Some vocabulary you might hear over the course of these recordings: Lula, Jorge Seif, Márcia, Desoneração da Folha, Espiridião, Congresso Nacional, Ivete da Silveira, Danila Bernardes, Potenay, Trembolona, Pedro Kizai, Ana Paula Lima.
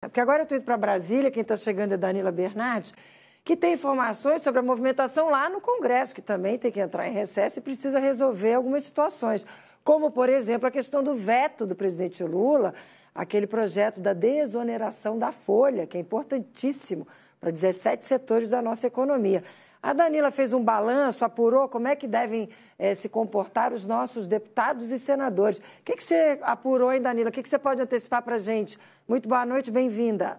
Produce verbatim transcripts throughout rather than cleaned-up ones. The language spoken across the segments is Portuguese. Porque agora eu estou indo para Brasília, quem está chegando é Danila Bernardes, que tem informações sobre a movimentação lá no Congresso, que também tem que entrar em recesso e precisa resolver algumas situações, como, por exemplo, a questão do veto do presidente Lula, aquele projeto da desoneração da Folha, que é importantíssimo para dezessete setores da nossa economia. A Danila fez um balanço, apurou como é que devem eh, se comportar os nossos deputados e senadores. O que, que você apurou, hein, Danila? O que, que você pode antecipar para a gente? Muito boa noite, bem-vinda.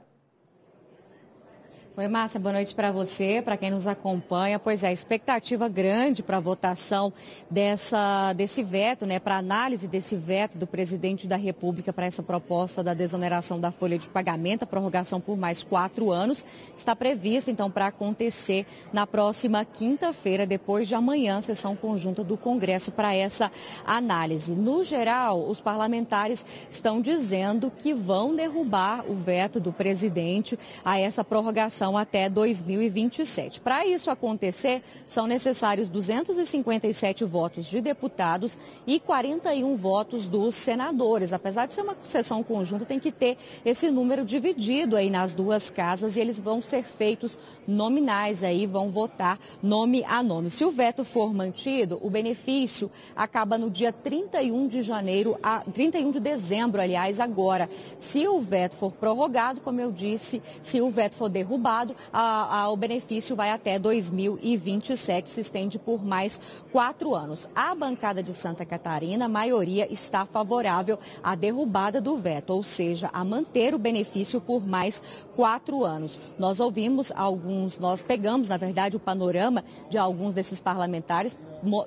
Oi, Márcia, boa noite para você, para quem nos acompanha. Pois é, expectativa grande para a votação dessa, desse veto, né, para a análise desse veto do presidente da República para essa proposta da desoneração da folha de pagamento, a prorrogação por mais quatro anos. Está prevista, então, para acontecer na próxima quinta-feira, depois de amanhã, sessão conjunta do Congresso para essa análise. No geral, os parlamentares estão dizendo que vão derrubar o veto do presidente a essa prorrogação até dois mil e vinte e sete. Para isso acontecer, são necessários duzentos e cinquenta e sete votos de deputados e quarenta e um votos dos senadores. Apesar de ser uma sessão conjunta, tem que ter esse número dividido aí nas duas casas e eles vão ser feitos nominais aí, vão votar nome a nome. Se o veto for mantido, o benefício acaba no dia trinta e um de janeiro, a trinta e um de dezembro, aliás, agora. Se o veto for prorrogado, como eu disse, se o veto for derrubado, A, a, o benefício vai até dois mil e vinte e sete, se estende por mais quatro anos. A bancada de Santa Catarina, a maioria está favorável à derrubada do veto, ou seja, a manter o benefício por mais quatro anos. Nós ouvimos alguns, nós pegamos, na verdade, o panorama de alguns desses parlamentares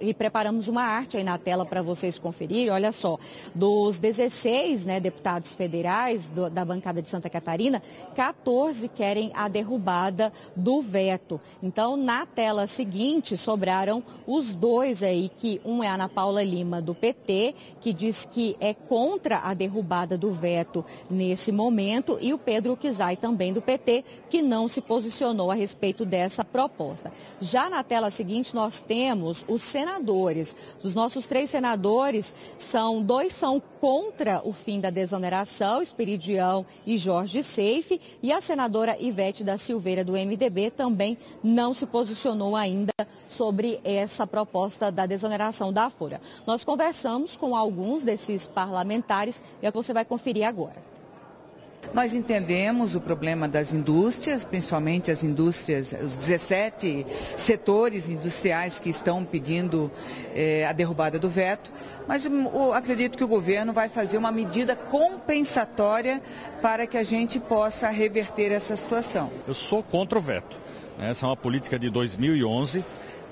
e preparamos uma arte aí na tela para vocês conferirem. Olha só, dos dezesseis, né, deputados federais do, da bancada de Santa Catarina, quatorze querem a derrubada derrubada do veto. Então, na tela seguinte, sobraram os dois aí, que um é a Ana Paula Lima, do P T, que diz que é contra a derrubada do veto nesse momento, e o Pedro Kizai, também do P T, que não se posicionou a respeito dessa proposta. Já na tela seguinte, nós temos os senadores. Os nossos três senadores, são dois são contra o fim da desoneração, Espiridião e Jorge Seif, e a senadora Ivete da Silveira, do M D B, também não se posicionou ainda sobre essa proposta da desoneração da Folha. Nós conversamos com alguns desses parlamentares e é o que você vai conferir agora. Nós entendemos o problema das indústrias, principalmente as indústrias, os dezessete setores industriais que estão pedindo eh, a derrubada do veto, mas eu acredito que o governo vai fazer uma medida compensatória para que a gente possa reverter essa situação. Eu sou contra o veto. Essa é uma política de dois mil e onze.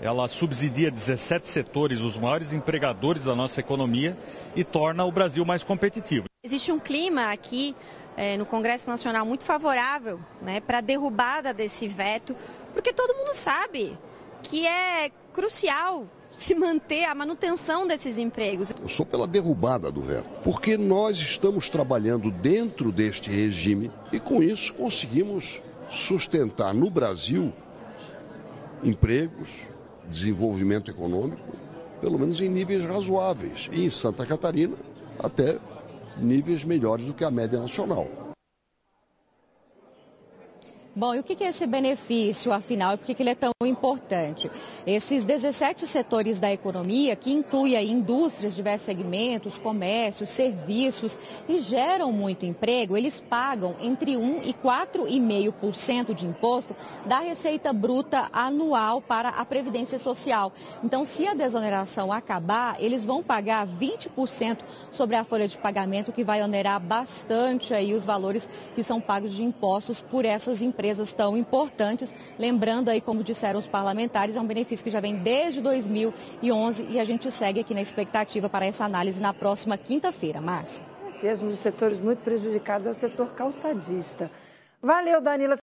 Ela subsidia dezessete setores, os maiores empregadores da nossa economia, e torna o Brasil mais competitivo. Existe um clima aqui É, no Congresso Nacional muito favorável, né, para a derrubada desse veto, porque todo mundo sabe que é crucial se manter a manutenção desses empregos. Eu sou pela derrubada do veto, porque nós estamos trabalhando dentro deste regime e com isso conseguimos sustentar no Brasil empregos, desenvolvimento econômico, pelo menos em níveis razoáveis, e em Santa Catarina até níveis melhores do que a média nacional. Bom, e o que é esse benefício, afinal, e por que ele é tão importante? Esses dezessete setores da economia, que inclui aí indústrias, diversos segmentos, comércios, serviços, e geram muito emprego, eles pagam entre um por cento e quatro vírgula cinco por cento de imposto da receita bruta anual para a Previdência Social. Então, se a desoneração acabar, eles vão pagar vinte por cento sobre a folha de pagamento, que vai onerar bastante aí os valores que são pagos de impostos por essas empresas. Empresas tão importantes, lembrando aí, como disseram os parlamentares, é um benefício que já vem desde dois mil e onze e a gente segue aqui na expectativa para essa análise na próxima quinta-feira. Márcia. Um dos setores muito prejudicados é o setor calçadista. Valeu, Danila.